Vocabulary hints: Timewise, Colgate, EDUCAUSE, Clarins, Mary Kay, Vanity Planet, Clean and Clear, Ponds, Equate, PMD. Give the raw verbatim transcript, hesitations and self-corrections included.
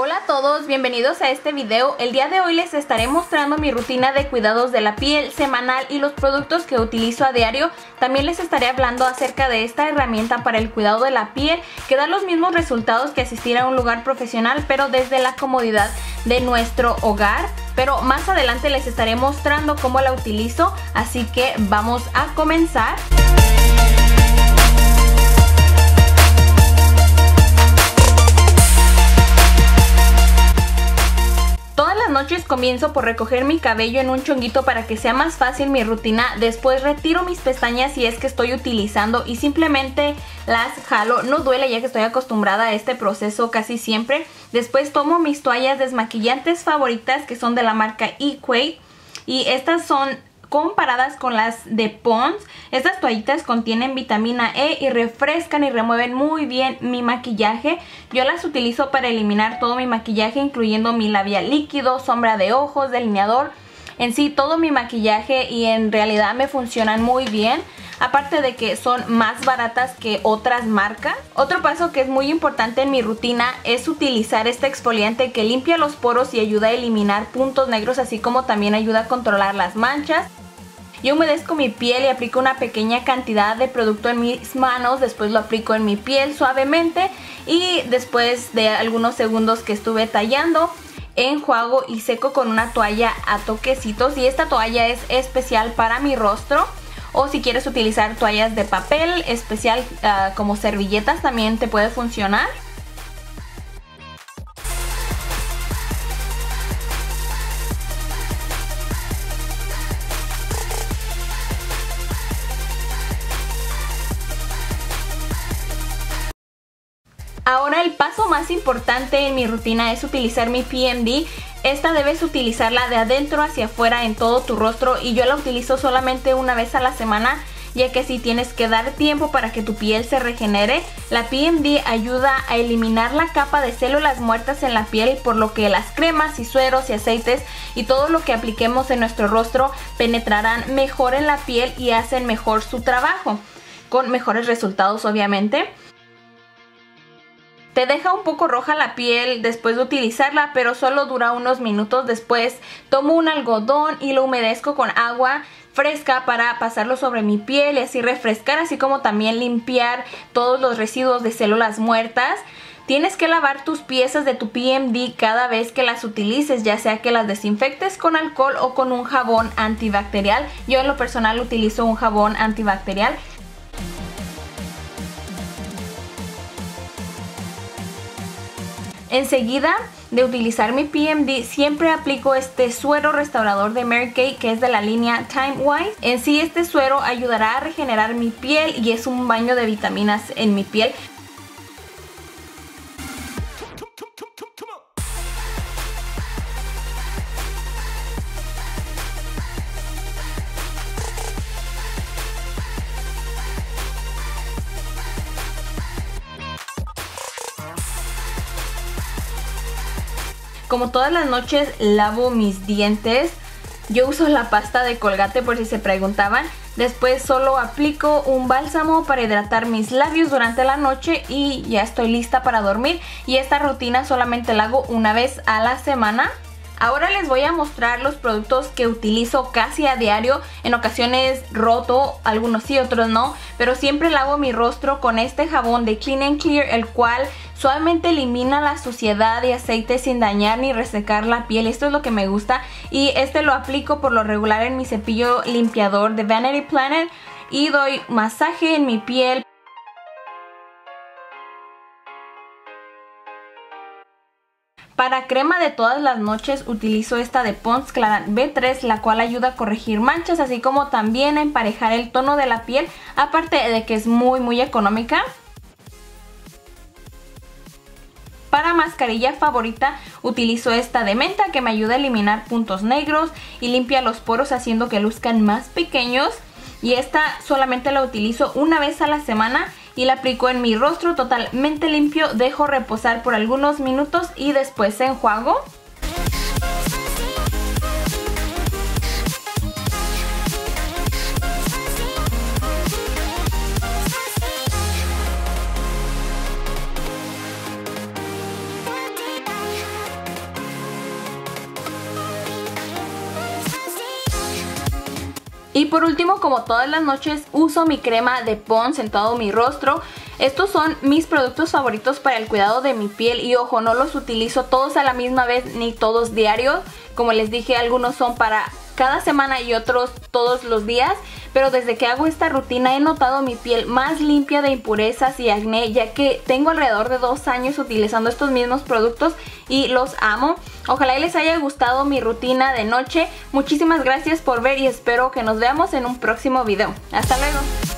Hola a todos, bienvenidos a este video. El día de hoy les estaré mostrando mi rutina de cuidados de la piel semanal y los productos que utilizo a diario. También les estaré hablando acerca de esta herramienta para el cuidado de la piel que da los mismos resultados que asistir a un lugar profesional, pero desde la comodidad de nuestro hogar. Pero más adelante les estaré mostrando cómo la utilizo, así que vamos a comenzar. Noches comienzo por recoger mi cabello en un chonguito para que sea más fácil mi rutina. Después retiro mis pestañas si es que estoy utilizando y simplemente las jalo. No duele ya que estoy acostumbrada a este proceso casi siempre. Después tomo mis toallas desmaquillantes favoritas que son de la marca Equate y estas son comparadas con las de Ponds. Estas toallitas contienen vitamina E y refrescan y remueven muy bien mi maquillaje. Yo las utilizo para eliminar todo mi maquillaje, incluyendo mi labial líquido, sombra de ojos, delineador, en sí todo mi maquillaje, y en realidad me funcionan muy bien. Aparte de que son más baratas que otras marcas. Otro paso que es muy importante en mi rutina es utilizar este exfoliante que limpia los poros y ayuda a eliminar puntos negros, así como también ayuda a controlar las manchas. Yo humedezco mi piel y aplico una pequeña cantidad de producto en mis manos, después lo aplico en mi piel suavemente y después de algunos segundos que estuve tallando, enjuago y seco con una toalla a toquecitos, y esta toalla es especial para mi rostro. O si quieres utilizar toallas de papel especial uh, como servilletas también te puede funcionar. Ahora el paso más importante en mi rutina es utilizar mi P M D. Esta debes utilizarla de adentro hacia afuera en todo tu rostro, y yo la utilizo solamente una vez a la semana, ya que si tienes que dar tiempo para que tu piel se regenere. La P M D ayuda a eliminar la capa de células muertas en la piel, por lo que las cremas y sueros y aceites y todo lo que apliquemos en nuestro rostro penetrarán mejor en la piel y hacen mejor su trabajo, con mejores resultados obviamente. Te deja un poco roja la piel después de utilizarla, pero solo dura unos minutos. Después tomo un algodón y lo humedezco con agua fresca para pasarlo sobre mi piel y así refrescar, así como también limpiar todos los residuos de células muertas. Tienes que lavar tus piezas de tu P M D cada vez que las utilices, ya sea que las desinfectes con alcohol o con un jabón antibacterial. Yo en lo personal utilizo un jabón antibacterial. Enseguida de utilizar mi P M D siempre aplico este suero restaurador de Mary Kay, que es de la línea Timewise. En sí este suero ayudará a regenerar mi piel y es un baño de vitaminas en mi piel. Como todas las noches lavo mis dientes, yo uso la pasta de Colgate por si se preguntaban. Después solo aplico un bálsamo para hidratar mis labios durante la noche y ya estoy lista para dormir. Y esta rutina solamente la hago una vez a la semana. Ahora les voy a mostrar los productos que utilizo casi a diario. En ocasiones roto, algunos sí, otros no, pero siempre lavo mi rostro con este jabón de Clean and Clear, el cual suavemente elimina la suciedad y aceite sin dañar ni resecar la piel. Esto es lo que me gusta, y este lo aplico por lo regular en mi cepillo limpiador de Vanity Planet y doy masaje en mi piel. Para crema de todas las noches utilizo esta de Ponds Clarins B tres, la cual ayuda a corregir manchas, así como también a emparejar el tono de la piel, aparte de que es muy muy económica. Para mascarilla favorita utilizo esta de menta, que me ayuda a eliminar puntos negros y limpia los poros haciendo que luzcan más pequeños. Y esta solamente la utilizo una vez a la semana y la aplico en mi rostro totalmente limpio, dejo reposar por algunos minutos y después enjuago. Y por último, como todas las noches, uso mi crema de Ponds en todo mi rostro. Estos son mis productos favoritos para el cuidado de mi piel y ojo, no los utilizo todos a la misma vez ni todos diarios. Como les dije, algunos son para cada semana y otros todos los días, pero desde que hago esta rutina he notado mi piel más limpia de impurezas y acné, ya que tengo alrededor de dos años utilizando estos mismos productos y los amo. Ojalá y les haya gustado mi rutina de noche. Muchísimas gracias por ver y espero que nos veamos en un próximo video. Hasta luego.